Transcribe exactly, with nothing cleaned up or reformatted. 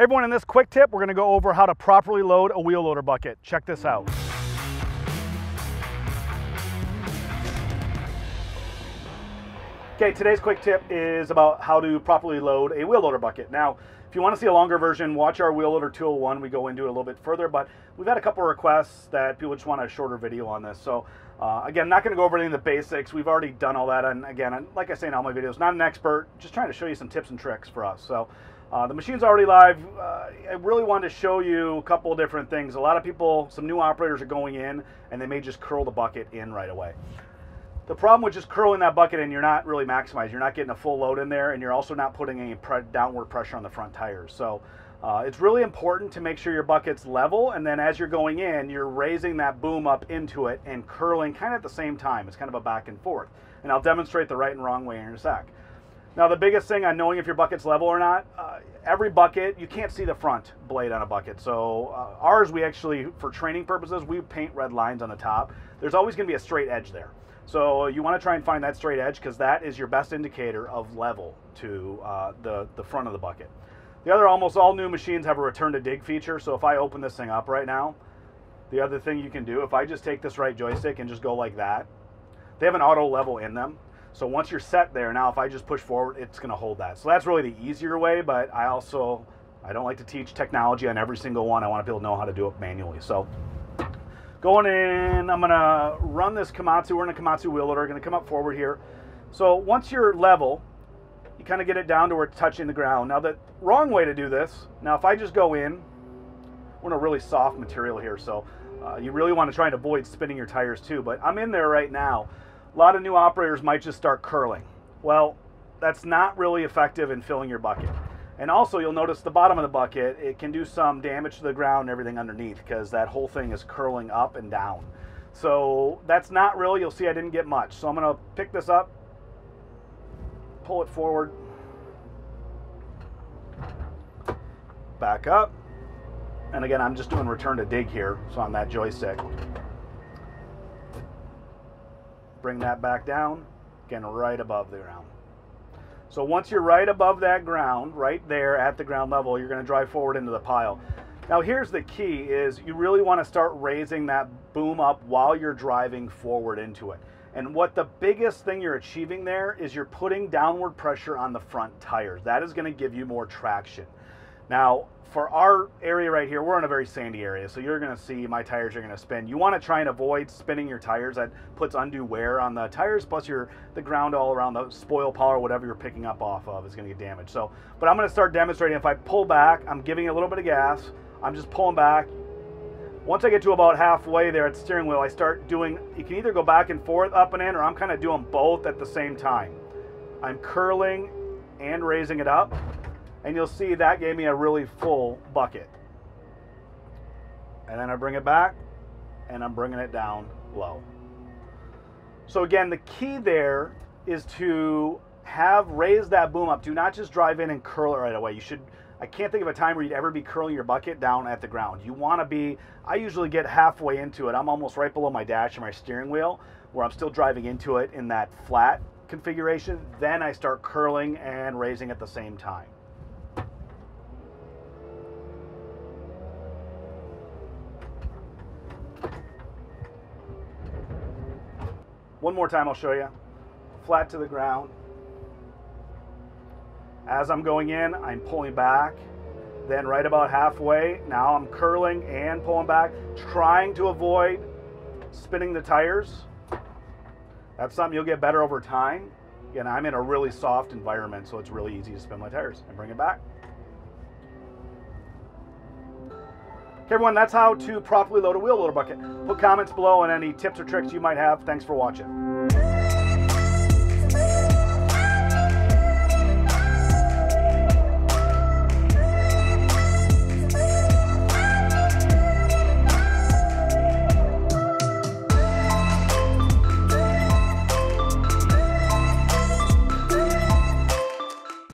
Hey everyone, in this quick tip, we're gonna go over how to properly load a wheel loader bucket. Check this out. Okay, today's quick tip is about how to properly load a wheel loader bucket. Now, if you want to see a longer version, watch our Wheel Loader two oh one. We go into it a little bit further, but we've had a couple of requests that people just want a shorter video on this. So uh, again, I'm not going to go over any of the basics. We've already done all that. And again, like I say in all my videos, not an expert, just trying to show you some tips and tricks for us. So uh, the machine's already live. Uh, I really wanted to show you a couple of different things. A lot of people, some new operators are going in and they may just curl the bucket in right away. The problem with just curling that bucket in, you're not really maximizing. You're not getting a full load in there, and you're also not putting any pre downward pressure on the front tires. So uh, it's really important to make sure your bucket's level, and then as you're going in, you're raising that boom up into it and curling kind of at the same time. It's kind of a back and forth. And I'll demonstrate the right and wrong way in a sec. Now, the biggest thing on knowing if your bucket's level or not, uh, every bucket, you can't see the front blade on a bucket. So uh, ours, we actually, for training purposes, we paint red lines on the top. There's always going to be a straight edge there. So you want to try and find that straight edge because that is your best indicator of level to uh, the, the front of the bucket. The other, almost all new machines have a return to dig feature. So if I open this thing up right now, the other thing you can do, if I just take this right joystick and just go like that, they have an auto level in them. So once you're set there, now if I just push forward, it's going to hold that. So that's really the easier way, but I also, I don't like to teach technology on every single one. I want people to know how to do it manually. So going in, I'm going to run this Komatsu. We're in a Komatsu wheel loader. We're going to come up forward here. So once you're level, you kind of get it down to where it's touching the ground. Now, the wrong way to do this, now if I just go in, we're in a really soft material here, so uh, you really want to try and avoid spinning your tires too. But I'm in there right now. A lot of new operators might just start curling. Well, that's not really effective in filling your bucket. And also, you'll notice the bottom of the bucket, it can do some damage to the ground and everything underneath because that whole thing is curling up and down. So that's not really, you'll see I didn't get much. So I'm going to pick this up, pull it forward, back up. And again, I'm just doing return to dig here, so on that joystick. Bring that back down, again, right above the ground. So once you're right above that ground, right there at the ground level, you're going to drive forward into the pile. Now here's the key is you really want to start raising that boom up while you're driving forward into it. And what the biggest thing you're achieving there is you're putting downward pressure on the front tires. That is going to give you more traction. Now for our area right here, we're in a very sandy area, so you're going to see my tires are going to spin. You want to try and avoid spinning your tires. That puts undue wear on the tires, plus your the ground all around, the spoil pile or whatever you're picking up off of is going to get damaged. So, but I'm going to start demonstrating. If I pull back, I'm giving a little bit of gas. I'm just pulling back. Once I get to about halfway there at the steering wheel, I start doing, you can either go back and forth, up and in, or I'm kind of doing both at the same time. I'm curling and raising it up. And you'll see that gave me a really full bucket. And then I bring it back and I'm bringing it down low. So again, the key there is to have raised that boom up. Do not just drive in and curl it right away. You should, I can't think of a time where you'd ever be curling your bucket down at the ground. You want to be, I usually get halfway into it. I'm almost right below my dash and my steering wheel where I'm still driving into it in that flat configuration. Then I start curling and raising at the same time. One more time, I'll show you. Flat to the ground. As I'm going in, I'm pulling back. Then right about halfway, now I'm curling and pulling back, trying to avoid spinning the tires. That's something you'll get better over time. Again, I'm in a really soft environment, so it's really easy to spin my tires. And bring it back. Hey everyone, that's how to properly load a wheel loader bucket. Put comments below on any tips or tricks you might have. Thanks for watching.